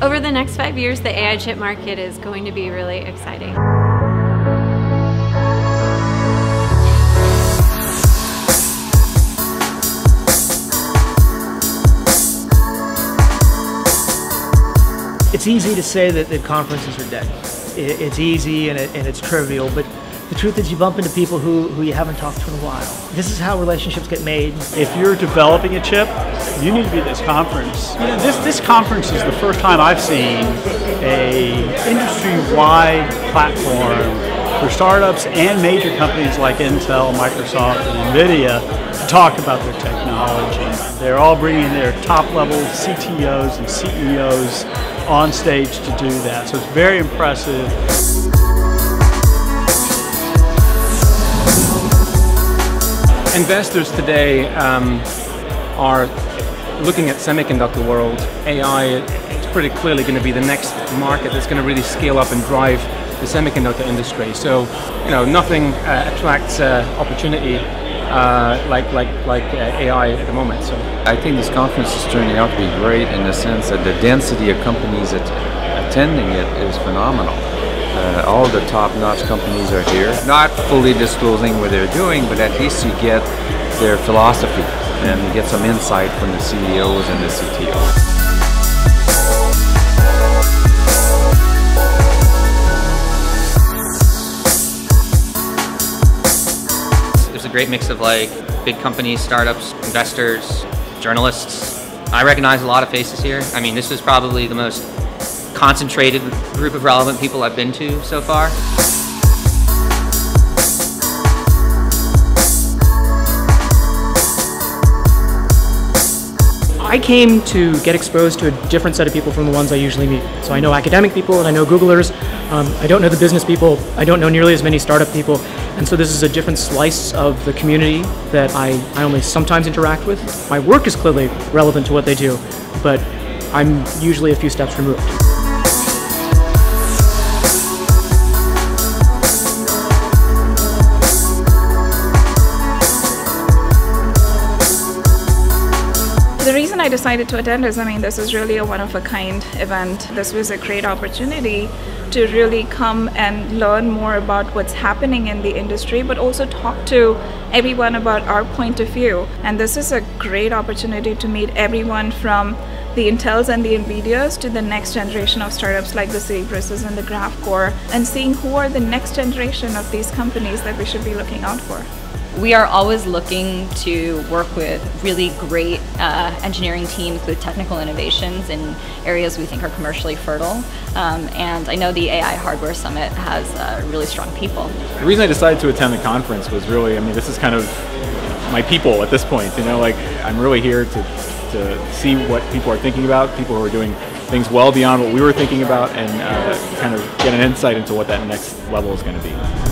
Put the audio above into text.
Over the next 5 years, the AI chip market is going to be really exciting. It's easy to say that the conferences are dead. It's easy and it's trivial, but the truth is you bump into people who you haven't talked to in a while. This is how relationships get made. If you're developing a chip, you need to be at this conference. You know, this conference is the first time I've seen an industry-wide platform for startups and major companies like Intel, Microsoft, and NVIDIA to talk about their technology. They're all bringing their top-level CTOs and CEOs on stage to do that, so it's very impressive. Investors today are looking at semiconductor world. AI is pretty clearly going to be the next market that's going to really scale up and drive the semiconductor industry. So, you know, nothing attracts opportunity like AI at the moment. So, I think this conference is turning out to be great in the sense that the density of companies attending it is phenomenal. All the top-notch companies are here, not fully disclosing what they're doing, but at least you get their philosophy and get some insight from the CEOs and the CTOs. There's a great mix of like big companies, startups, investors, journalists. I recognize a lot of faces here. I mean, this is probably the most concentrated group of relevant people I've been to so far. I came to get exposed to a different set of people from the ones I usually meet. So I know academic people and I know Googlers. I don't know the business people. I don't know nearly as many startup people. And so this is a different slice of the community that I only sometimes interact with. My work is clearly relevant to what they do, but I'm usually a few steps removed. The reason I decided to attend is, I mean, this is really a one-of-a-kind event. This was a great opportunity to really come and learn more about what's happening in the industry, but also talk to everyone about our point of view. And this is a great opportunity to meet everyone from the Intels and the NVIDIAs to the next generation of startups like the Cerebras Systems and the Graphcore, and seeing who are the next generation of these companies that we should be looking out for. We are always looking to work with really great engineering teams with technical innovations in areas we think are commercially fertile. And I know the AI Hardware Summit has really strong people. The reason I decided to attend the conference was really, I mean, this is kind of my people at this point, you know, like I'm really here to see what people are thinking about, people who are doing things well beyond what we were thinking about, and kind of get an insight into what that next level is going to be.